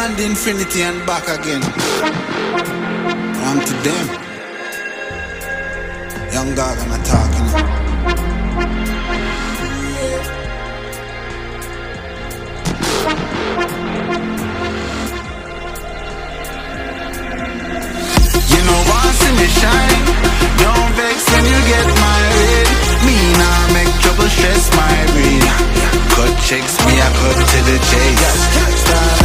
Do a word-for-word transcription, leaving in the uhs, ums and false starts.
beyond infinity and back again. I'm to them. Young dog and I talking. You know why see me shine? Don't vex when you get married. Me nah make trouble stress my brain. Cut checks me, I cut to the chase.